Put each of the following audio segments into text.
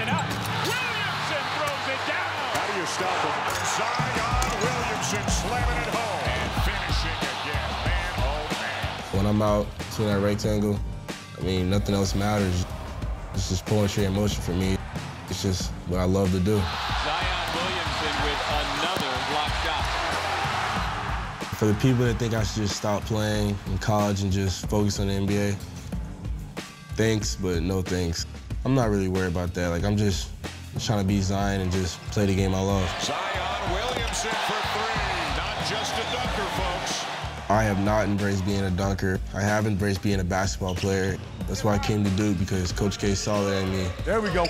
it up. Williamson throws it down. How do you stop him? Zion Williamson slamming it home. And finishing again. Man, oh man. When I'm out to that rectangle, I mean, nothing else matters. It's just poetry in motion for me. It's just what I love to do. Zion Williamson with another block shot. For the people that think I should just stop playing in college and just focus on the NBA, thanks, but no thanks. I'm not really worried about that. Like, I'm just trying to be Zion and just play the game I love. Zion Williamson for three, not just a dunker, folks. I have not embraced being a dunker. I have embraced being a basketball player. That's why I came to Duke, because Coach K saw that in me. There we go.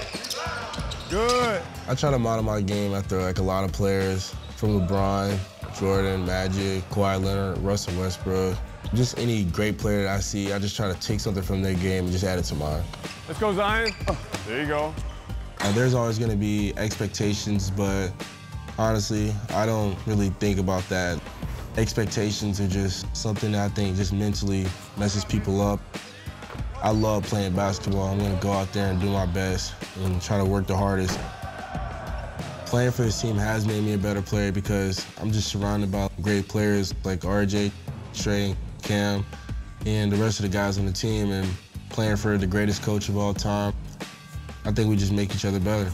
Good. I try to model my game after like a lot of players, from LeBron, Jordan, Magic, Kawhi Leonard, Russell Westbrook. Just any great player that I see, I just try to take something from their game and just add it to mine. Let's go, Zion. There you go. There's always going to be expectations, but honestly, I don't really think about that. Expectations are just something that I think just mentally messes people up. I love playing basketball. I'm going to go out there and do my best and try to work the hardest. Playing for this team has made me a better player because I'm just surrounded by great players like RJ, Trey, Cam, and the rest of the guys on the team, and playing for the greatest coach of all time. I think we just make each other better.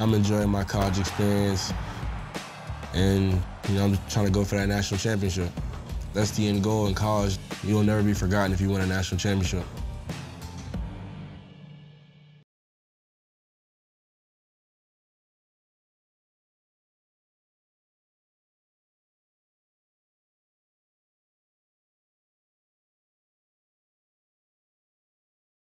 I'm enjoying my college experience, and you know, I'm trying to go for that national championship. That's the end goal in college. You'll never be forgotten if you win a national championship.